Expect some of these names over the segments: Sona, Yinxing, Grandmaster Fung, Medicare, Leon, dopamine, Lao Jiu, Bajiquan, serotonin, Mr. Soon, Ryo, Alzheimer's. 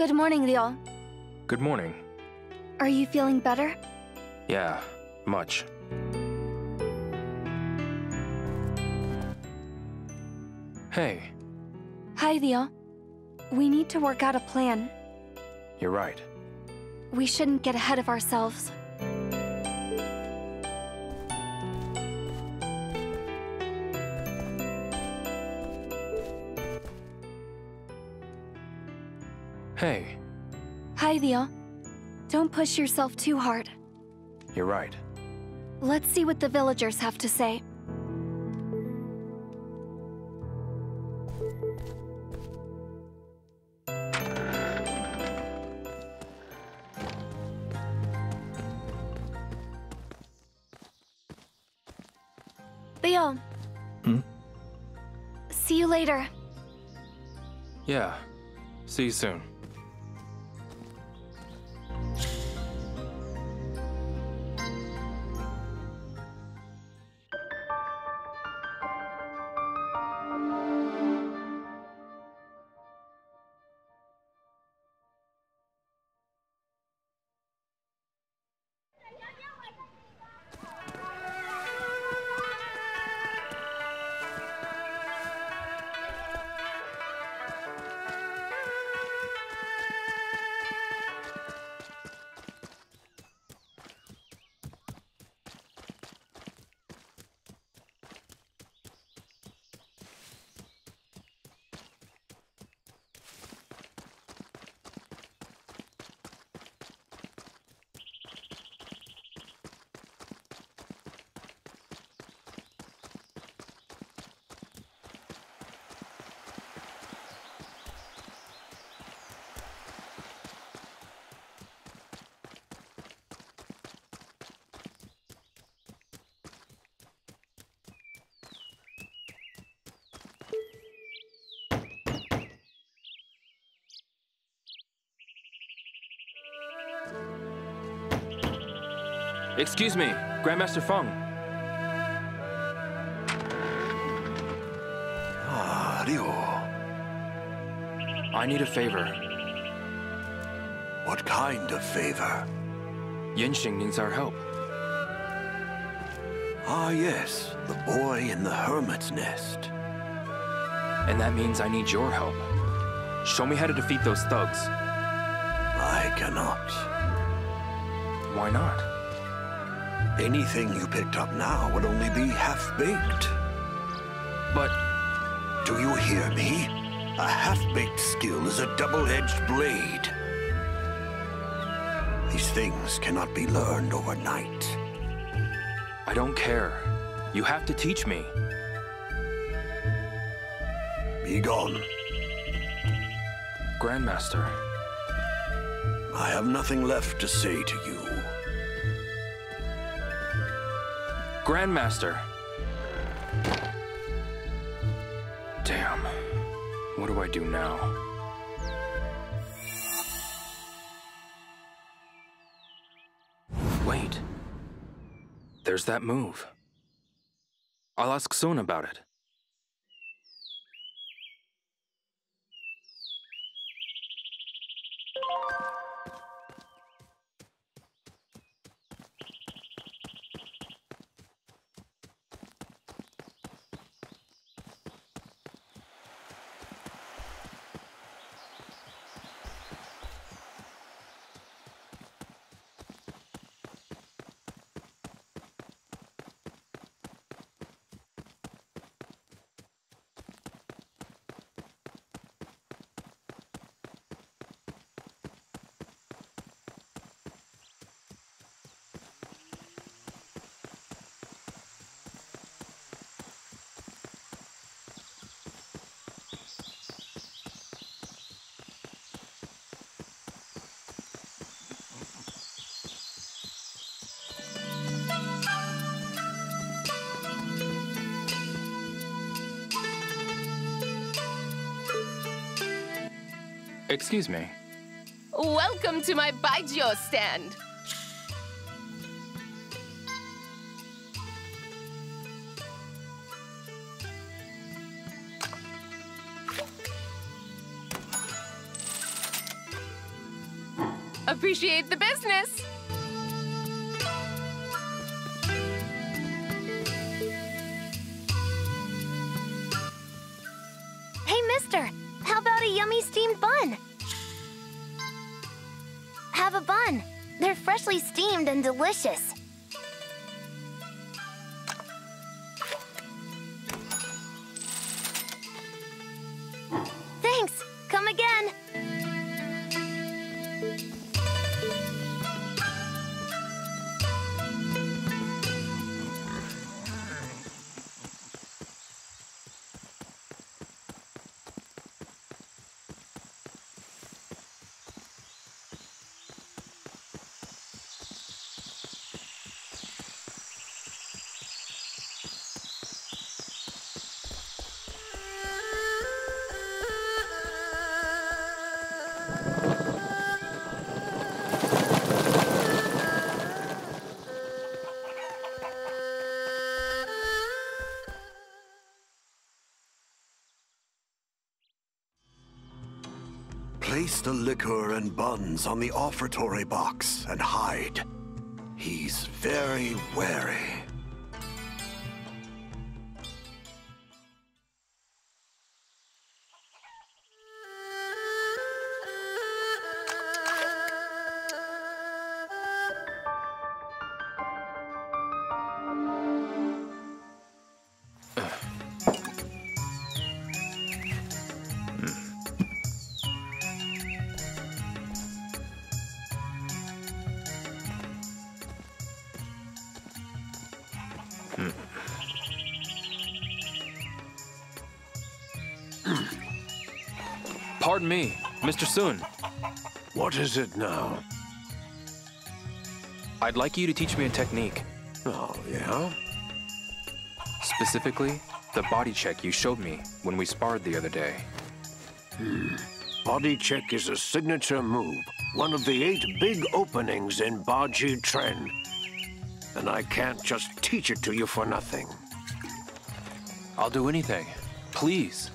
Good morning, Ryo. Good morning. Are you feeling better? Yeah, much. Hey. Hi, Ryo. We need to work out a plan. You're right. We shouldn't get ahead of ourselves. Hey. Hi, Ryo. Don't push yourself too hard. You're right. Let's see what the villagers have to say. Leon. Hmm? See you later. Yeah. See you soon. Excuse me, Grandmaster Fung. Ah, Ryo. I need a favor. What kind of favor? Yinxing needs our help. Ah, yes, the boy in the hermit's nest. And that means I need your help. Show me how to defeat those thugs. I cannot. Why not? Anything you picked up now would only be half-baked. But... do you hear me? A half-baked skill is a double-edged blade. These things cannot be learned overnight. I don't care. You have to teach me. Be gone. Grandmaster. I have nothing left to say to you. Grandmaster. Damn. What do I do now? Wait. There's that move. I'll ask Sona about it. Excuse me. Welcome to my Bajiquan stand. Appreciate the business. Hey, mister, how about a yummy steamed bun? Have a bun. They're freshly steamed and delicious. Thanks. Come again. Place the liquor and buns on the offertory box and hide. He's very wary. Pardon me, Mr. Soon. What is it now? I'd like you to teach me a technique. Oh, yeah? Specifically, the body check you showed me when we sparred the other day. Body check is a signature move, one of the 8 big openings in Baji Tren. And I can't just teach it to you for nothing. I'll do anything, please.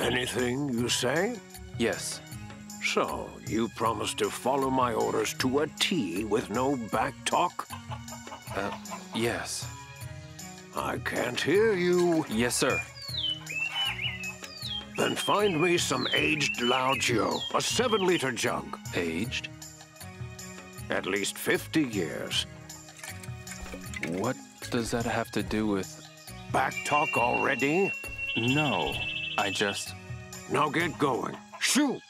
Anything you say? Yes. So, you promise to follow my orders to a T with no back talk? Yes. I can't hear you. Yes, sir. Then find me some aged Lao Jiu, a 7-liter jug. Aged? At least 50 years. What does that have to do with... Back talk already? No. I just... Now get going. Shoot!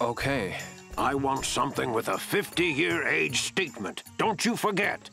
Okay. I want something with a 50-year age statement. Don't you forget.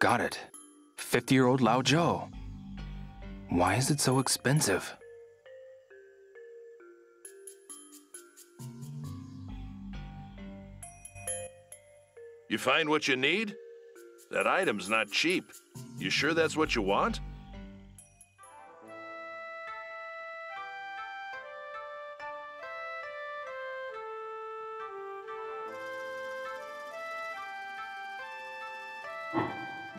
Got it. 50-year-old Lao Jiu. Why is it so expensive? You find what you need? That item's not cheap. You sure that's what you want?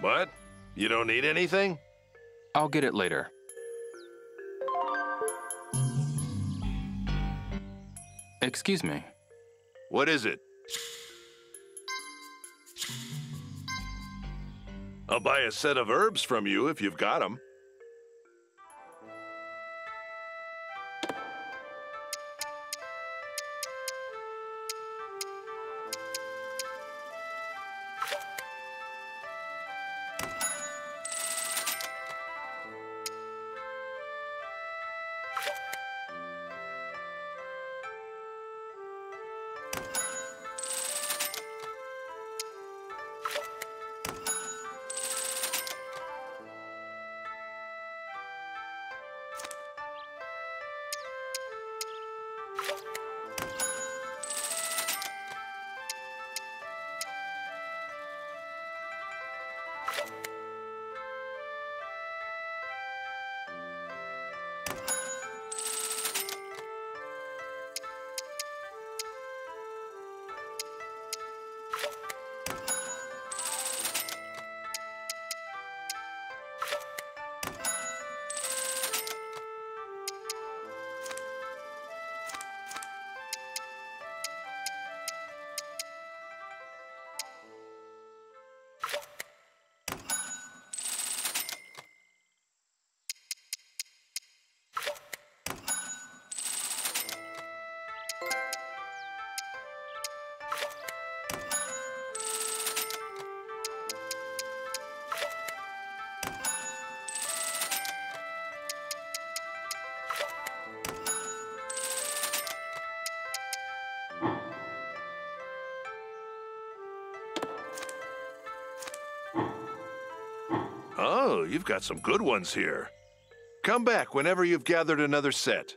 What? You don't need anything? I'll get it later. Excuse me. What is it? I'll buy a set of herbs from you if you've got them. Oh, you've got some good ones here. Come back whenever you've gathered another set.